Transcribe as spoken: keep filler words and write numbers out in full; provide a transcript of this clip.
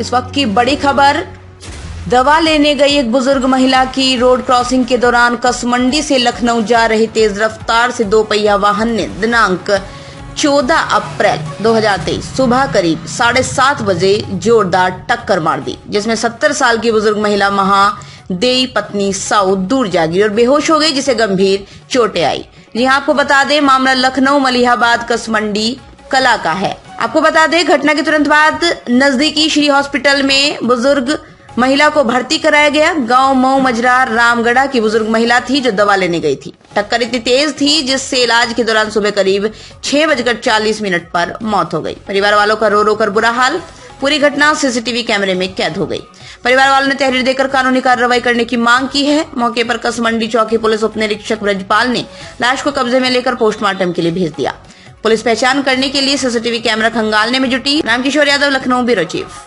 इस वक्त की बड़ी खबर, दवा लेने गई एक बुजुर्ग महिला की रोड क्रॉसिंग के दौरान कसमंडी से लखनऊ जा रही तेज रफ्तार से दो पहिया वाहन ने दिनांक चौदह अप्रैल दो हजार तेईस सुबह करीब साढ़े सात बजे जोरदार टक्कर मार दी, जिसमें सत्तर साल की बुजुर्ग महिला महादेई पत्नी साउ दूर जा गिरी और बेहोश हो गई, जिसे गंभीर चोटें आई। जी आपको बता दें, मामला लखनऊ मलिहाबाद कसमंडी कला का है। आपको बता दें, घटना के तुरंत बाद नजदीकी श्री हॉस्पिटल में बुजुर्ग महिला को भर्ती कराया गया। गांव मऊ मजरा रामगढ़ की बुजुर्ग महिला थी जो दवा लेने गई थी। टक्कर इतनी तेज थी जिससे इलाज के दौरान सुबह करीब छह बजकर चालीस मिनट पर मौत हो गई। परिवार वालों का रो रो कर बुरा हाल। पूरी घटना सीसीटीवी कैमरे में कैद हो गई। परिवार वालों ने तहरीर देकर कानूनी कार्रवाई करने की मांग की है। मौके पर कसमंडी चौकी पुलिस उप निरीक्षक व्रजपाल ने लाश को कब्जे में लेकर पोस्टमार्टम के लिए भेज दिया। पुलिस पहचान करने के लिए सीसीटीवी कैमरा खंगालने में जुटी। Ram Kishore Yadav, Lucknow bureau chief.